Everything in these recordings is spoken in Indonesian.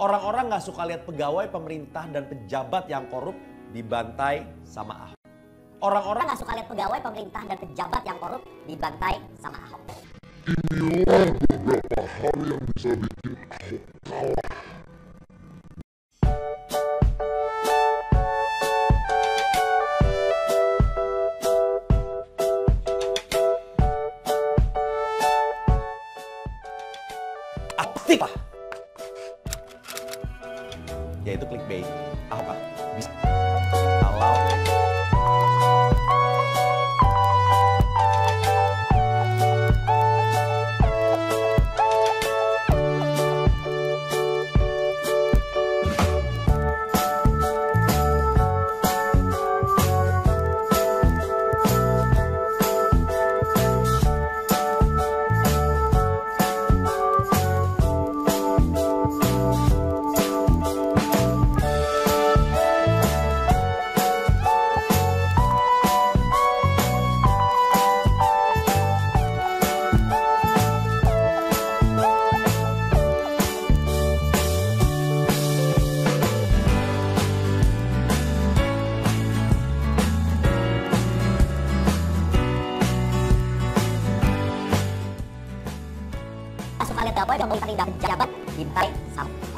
Orang-orang nggak suka lihat pegawai pemerintah dan pejabat yang korup dibantai sama Ahok. Orang-orang nggak suka lihat pegawai pemerintah dan pejabat yang korup dibantai sama Ahok. Inilah beberapa hal yang bisa bikin Ahok kalah. Aktif ah, yaitu clickbait. Ahok bisa kalau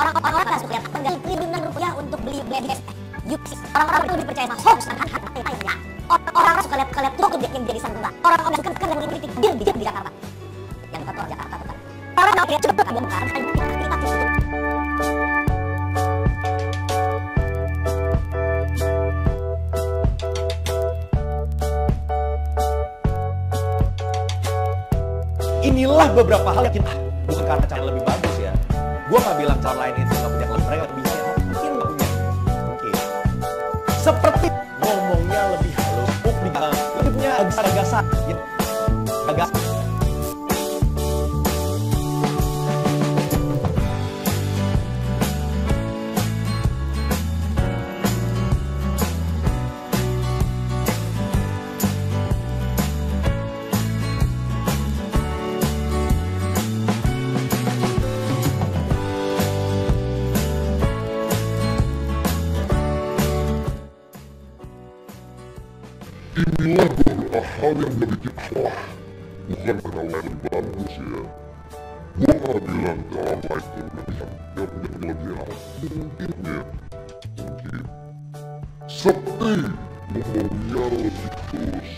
orang-orang nggak suka lihat penggali triliunan rupiah untuk beli BDS. Orang-orang itu lebih percaya sama hoax dan hak-haknya. Orang-orang suka lihat tuh yang jadi sanggul. Orang-orang suka dengan kritik deal di Jakarta. Yang kata orang Jakarta tetap. Orang nggak lihat coba kamu. Inilah beberapa hal yang kita bukan karena cara lebih bagus ya. Gue gak bilang cara lain itu gak punya kelas, mereka bisa mungkin gak punya, mungkin seperti ngomongnya lebih halus, lebih punya gagasan gitu. Gagasan inilah beberapa hal yang gak bikin kalah. Bukan karena lebih bagus ya. Gua gak bilang kalau like itu lebih hampir lebih halus. Mungkin ya, mungkin seperti ngomongnya lebih terus,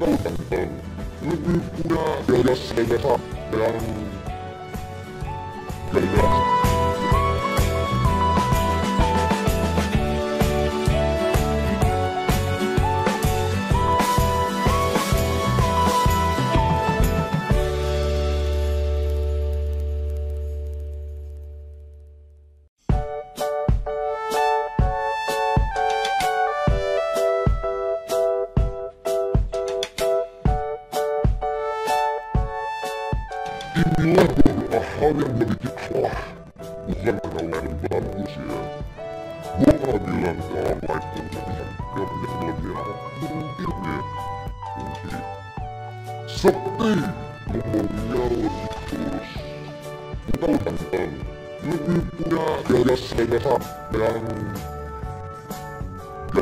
tentang lebih punya gagasan yang gagasan. Inilah beberapa hal yang bikin kalah. Bukan karena lebih bagus ya. Gua gak bilang kalau like itu lebih halus. Mungkin ya, mungkin seperti ngomongnya lebih terus, tentang lebih punya gagasan yang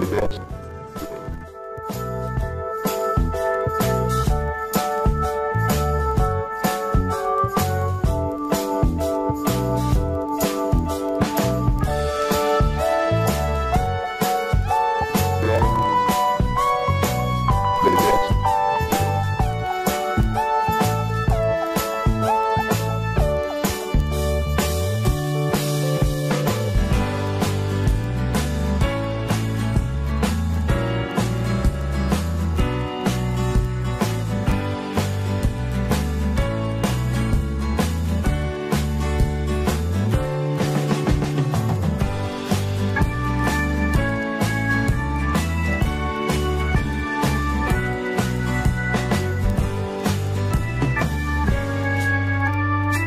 gagasan.